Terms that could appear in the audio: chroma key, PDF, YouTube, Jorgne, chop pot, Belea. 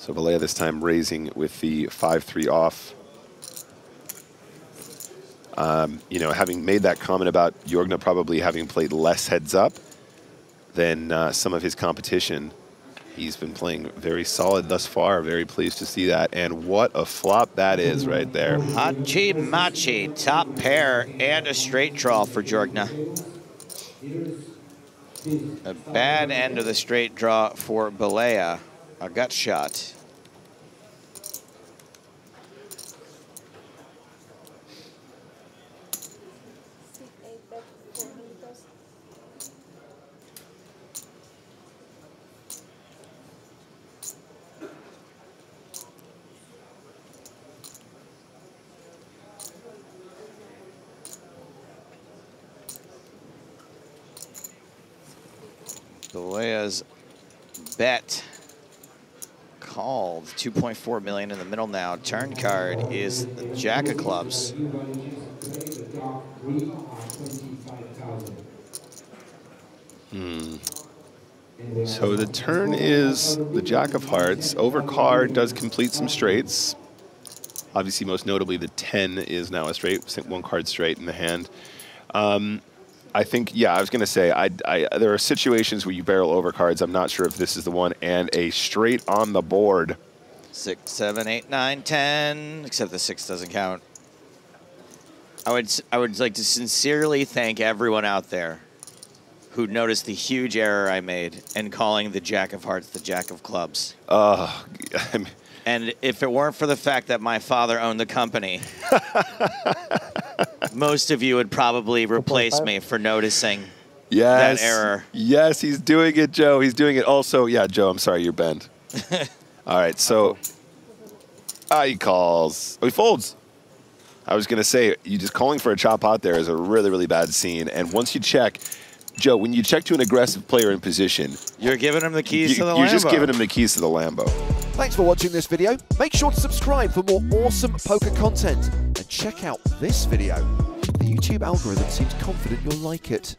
So Belea this time raising with the 5-3 off. Having made that comment about Jorgne probably having played less heads up than some of his competition, he's been playing very solid thus far. Very pleased to see that. And what a flop that is right there. Hachi Machi, top pair and a straight draw for Jorgne. A bad end of the straight draw for Belea. A gut shot. Belea's bet called. 2.4 million in the middle now. Turn card is the Jack of Clubs. So the turn is the Jack of Hearts. Over car does complete some straights. Obviously, most notably, the 10 is now a straight. One card straight in the hand. I think, yeah, I was going to say, there are situations where you barrel over cards. I'm not sure if this is the one. And a straight on the board. 6, 7, 8, 9, 10. Except the 6 doesn't count. I would like to sincerely thank everyone out there who noticed the huge error I made in calling the Jack of Hearts the Jack of Clubs. And if it weren't for the fact that my father owned the company, most of you would probably replace me for noticing that error. Yes, he's doing it, Joe. He's doing it. Also, yeah, Joe, I'm sorry, you're bent. All right, so he calls. Oh, he folds. I was going to say, you just calling for a chop out there is a really, really bad scene. And once you check, Joe, when you check to an aggressive player in position, you're giving him the keys to the Lambo. You're just giving him the keys to the Lambo. Thanks for watching this video. Make sure to subscribe for more awesome poker content. And check out this video. The YouTube algorithm seems confident you'll like it.